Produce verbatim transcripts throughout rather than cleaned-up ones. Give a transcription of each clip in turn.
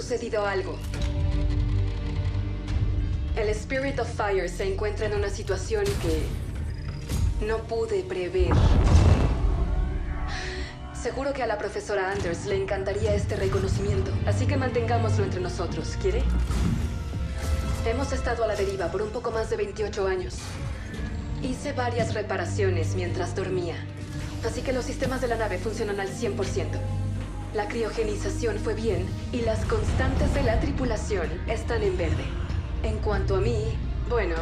sucedido algo. El Spirit of Fire se encuentra en una situación que no pude prever. Seguro que a la profesora Anders le encantaría este reconocimiento, así que mantengámoslo entre nosotros, ¿quiere? Hemos estado a la deriva por un poco más de veintiocho años. Hice varias reparaciones mientras dormía, así que los sistemas de la nave funcionan al cien por ciento. La criogenización fue bien y las constantes de la tripulación están en verde. En cuanto a mí, bueno,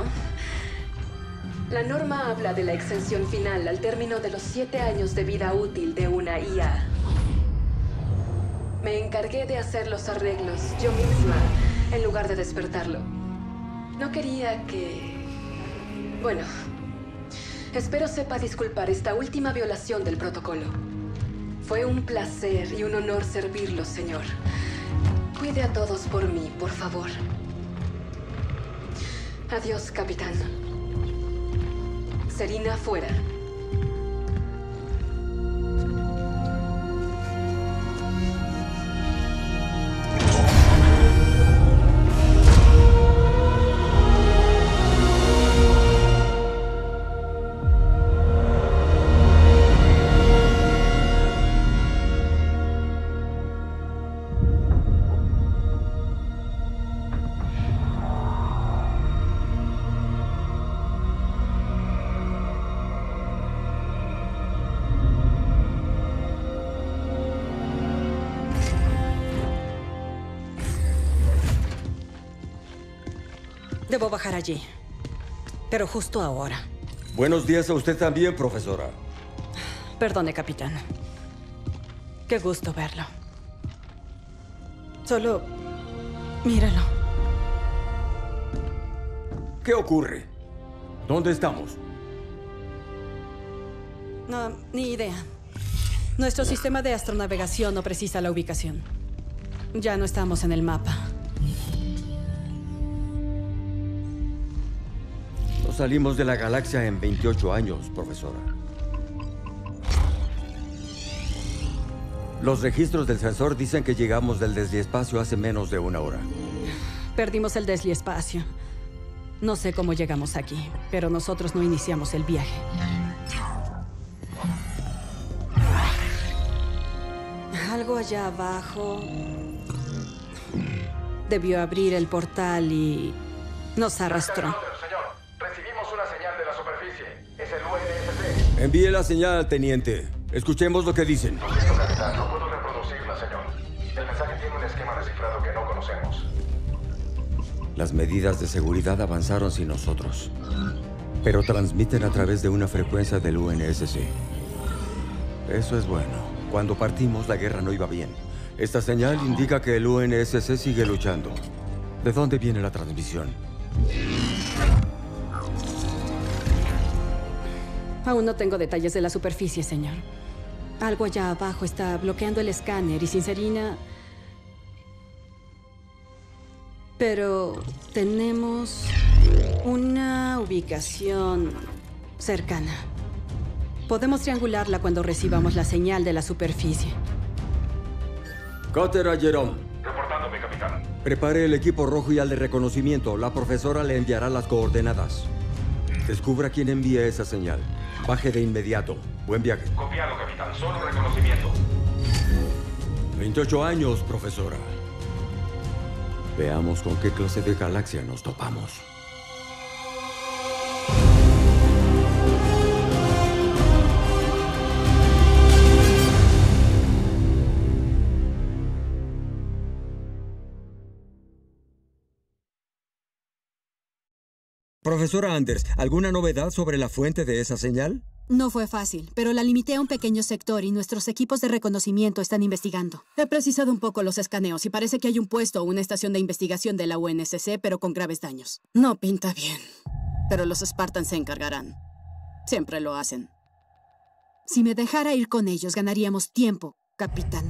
la norma habla de la exención final al término de los siete años de vida útil de una I A. Me encargué de hacer los arreglos yo misma, en lugar de despertarlo. No quería que... Bueno, espero sepa disculpar esta última violación del protocolo. Fue un placer y un honor servirlo, señor. Cuide a todos por mí, por favor. Adiós, capitán. Serina fuera. Debo bajar allí, pero justo ahora. Buenos días a usted también, profesora. Perdone, capitán. Qué gusto verlo. Solo... míralo. ¿Qué ocurre? ¿Dónde estamos? No, ni idea. Nuestro sistema de astronavegación no precisa la ubicación. Ya no estamos en el mapa. Salimos de la galaxia en veintiocho años, profesora. Los registros del sensor dicen que llegamos del desliespacio hace menos de una hora. Perdimos el desliespacio. No sé cómo llegamos aquí, pero nosotros no iniciamos el viaje. Algo allá abajo... debió abrir el portal y... nos arrastró. Envíe la señal al teniente. Escuchemos lo que dicen. Lo siento, capitán. No puedo reproducirla, señor. El mensaje tiene un esquema de cifrado que no conocemos. Las medidas de seguridad avanzaron sin nosotros, pero transmiten a través de una frecuencia del U N S C. Eso es bueno. Cuando partimos, la guerra no iba bien. Esta señal indica que el U N S C sigue luchando. ¿De dónde viene la transmisión? Aún no tengo detalles de la superficie, señor. Algo allá abajo está bloqueando el escáner y sin Serina... pero tenemos una ubicación cercana. Podemos triangularla cuando recibamos la señal de la superficie. Cátera Jerome. Reportándome, capitán. Prepare el equipo rojo y al de reconocimiento. La profesora le enviará las coordenadas. Descubra quién envía esa señal. Baje de inmediato. Buen viaje. Copiado, capitán. Solo reconocimiento. veintiocho años, profesora. Veamos con qué clase de galaxia nos topamos. Profesora Anders, ¿alguna novedad sobre la fuente de esa señal? No fue fácil, pero la limité a un pequeño sector y nuestros equipos de reconocimiento están investigando. He precisado un poco los escaneos y parece que hay un puesto o una estación de investigación de la U N S C, pero con graves daños. No pinta bien, pero los Spartans se encargarán. Siempre lo hacen. Si me dejara ir con ellos, ganaríamos tiempo, capitán.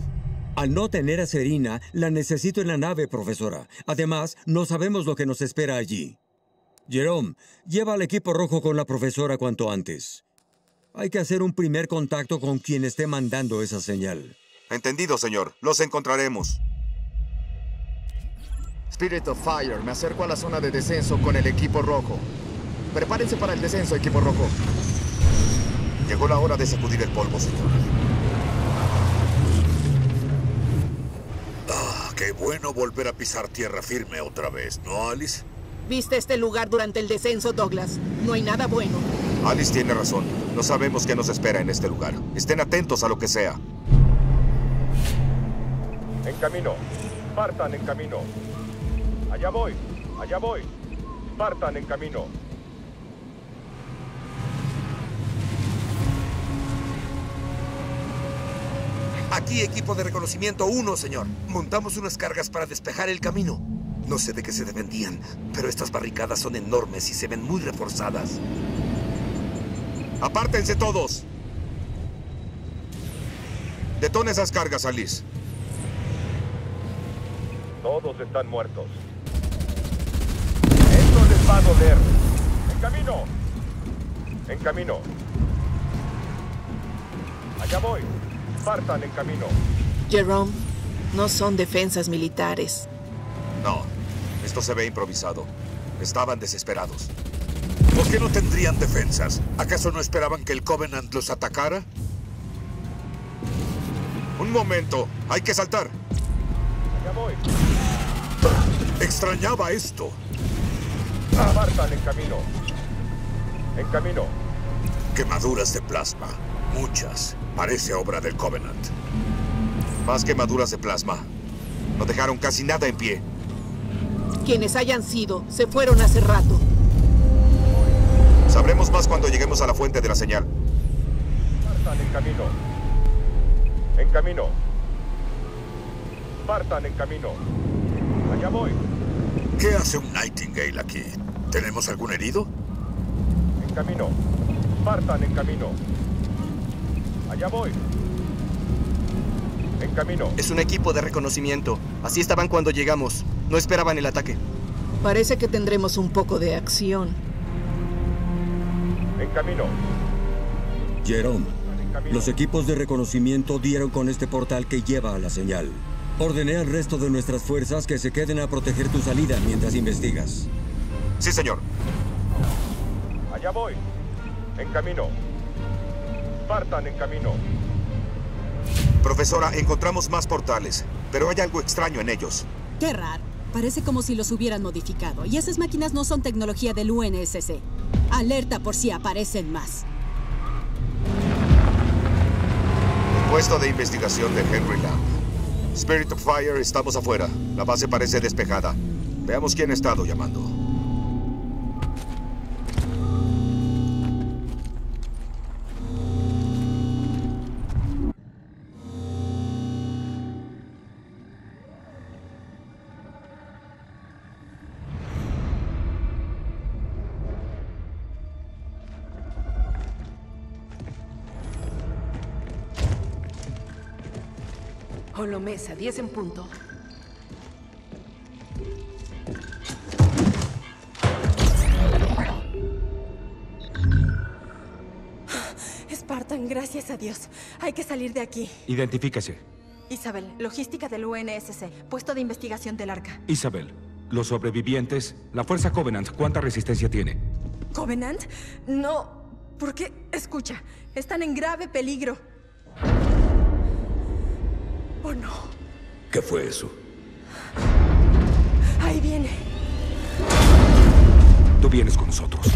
Al no tener a Serina, la necesito en la nave, profesora. Además, no sabemos lo que nos espera allí. Jerome, lleva al equipo rojo con la profesora cuanto antes. Hay que hacer un primer contacto con quien esté mandando esa señal. Entendido, señor. Los encontraremos. Spirit of Fire, me acerco a la zona de descenso con el equipo rojo. Prepárense para el descenso, equipo rojo. Llegó la hora de sacudir el polvo, señor. Ah, qué bueno volver a pisar tierra firme otra vez, ¿no, Alice? Viste este lugar durante el descenso, Douglas. No hay nada bueno. Alice tiene razón. No sabemos qué nos espera en este lugar. Estén atentos a lo que sea. En camino. Spartan en camino. Allá voy. Allá voy. Spartan en camino. Aquí, equipo de reconocimiento uno, señor. Montamos unas cargas para despejar el camino. No sé de qué se defendían, pero estas barricadas son enormes y se ven muy reforzadas. ¡Apártense todos! Detona esas cargas, Alice. Todos están muertos. Esto les va a doler. ¡En camino! ¡En camino! ¡Allá voy! Partan en camino. Jerome, no son defensas militares. No, esto se ve improvisado. Estaban desesperados. ¿Por qué no tendrían defensas? ¿Acaso no esperaban que el Covenant los atacara? Un momento, hay que saltar. Allá voy. Extrañaba esto. Partan en camino. En camino. Quemaduras de plasma. Muchas. Parece obra del Covenant. Más quemaduras de plasma. No dejaron casi nada en pie. Quienes hayan sido, se fueron hace rato. Sabremos más cuando lleguemos a la fuente de la señal. Partan en camino. En camino. Partan en camino. Allá voy. ¿Qué hace un Nightingale aquí? ¿Tenemos algún herido? En camino. Partan en camino. Allá voy. En camino. Es un equipo de reconocimiento. Así estaban cuando llegamos. No esperaban el ataque. Parece que tendremos un poco de acción. En camino. Jerome, en camino. Los equipos de reconocimiento dieron con este portal que lleva a la señal. Ordené al resto de nuestras fuerzas que se queden a proteger tu salida mientras investigas. Sí, señor. Allá voy. En camino. Partan en camino. Profesora, encontramos más portales, pero hay algo extraño en ellos. Qué raro. Parece como si los hubieran modificado, y esas máquinas no son tecnología del U N S C. Alerta por si aparecen más. Puesto de investigación de Henry Lamb. Spirit of Fire, estamos afuera. La base parece despejada. Veamos quién ha estado llamando. Mesa, diez en punto. Spartan, gracias a Dios. Hay que salir de aquí. Identifíquese. Isabel, logística del U N S C, puesto de investigación del Arca. Isabel, los sobrevivientes, la fuerza Covenant, ¿cuánta resistencia tiene? ¿Covenant? No, porque, escucha, están en grave peligro. Oh, no. ¿Qué fue eso? Ahí viene. Tú vienes con nosotros.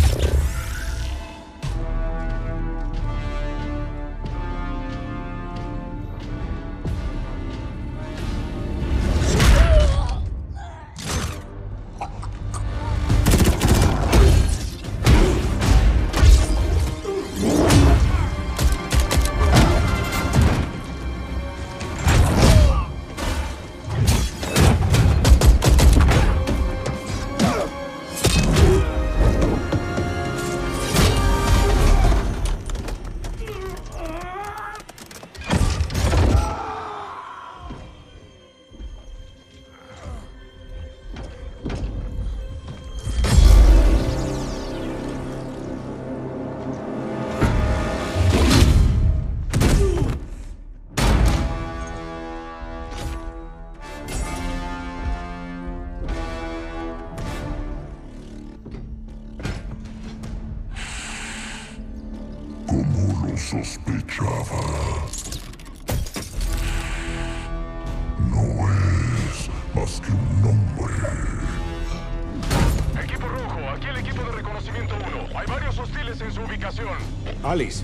Alice,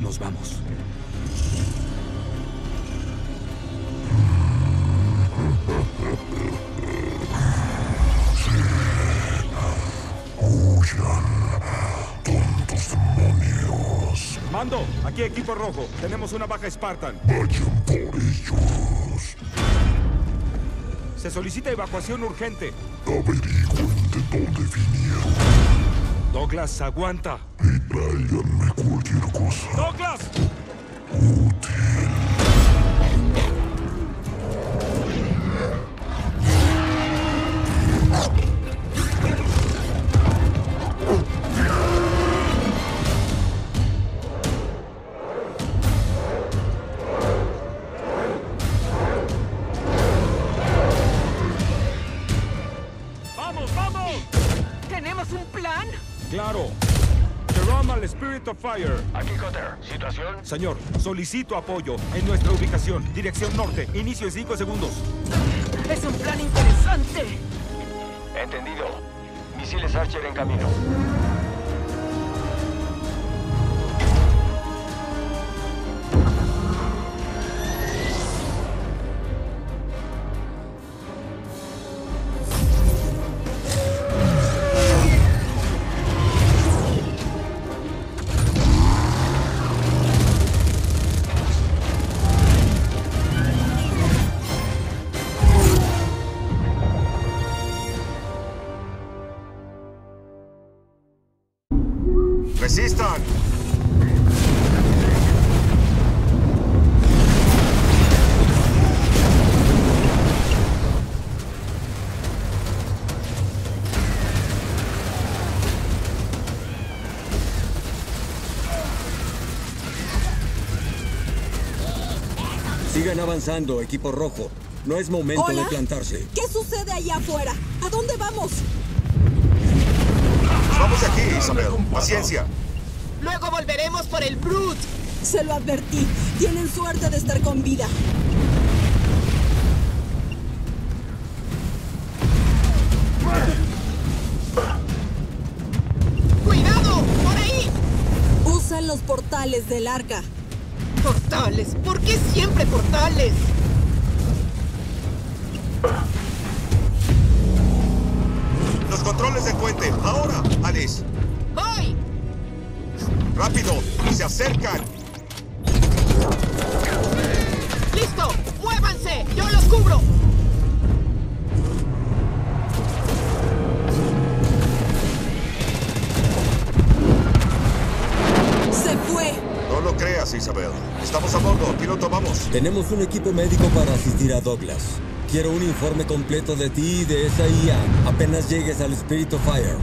nos vamos. Huyan, tontos demonios. Mando, aquí equipo rojo. Tenemos una baja Spartan. Vayan por ellos. Se solicita evacuación urgente. Averigüen de dónde vinieron. Douglas, aguanta. Y tráiganme cualquier cosa. ¡Douglas! Útil. Spirit of Fire. Aquí Cotter. ¿Situación? Señor, solicito apoyo en nuestra ubicación. Dirección norte. Inicio en cinco segundos. Es un plan interesante. Entendido. Misiles Archer en camino. Sigan avanzando, equipo rojo. No es momento ¿Hola? de plantarse. ¿Qué sucede allá afuera? ¿A dónde vamos? Vamos aquí, Isabel. Paciencia. Luego volveremos por el Brute. Se lo advertí. Tienen suerte de estar con vida. ¡Cuidado! ¡Por ahí! Usan los portales del arca. ¡Portales! ¿Por qué siempre portales? Los controles del puente. ¡Ahora, Alice! ¡Voy! ¡Rápido! ¡Se acercan! ¡Listo! ¡Muévanse! ¡Yo los cubro! ¡Se fue! No lo creas, Isabel. Estamos a bordo. Piloto, vamos. Tenemos un equipo médico para asistir a Douglas. Quiero un informe completo de ti y de esa I A apenas llegues al Spirit of Fire.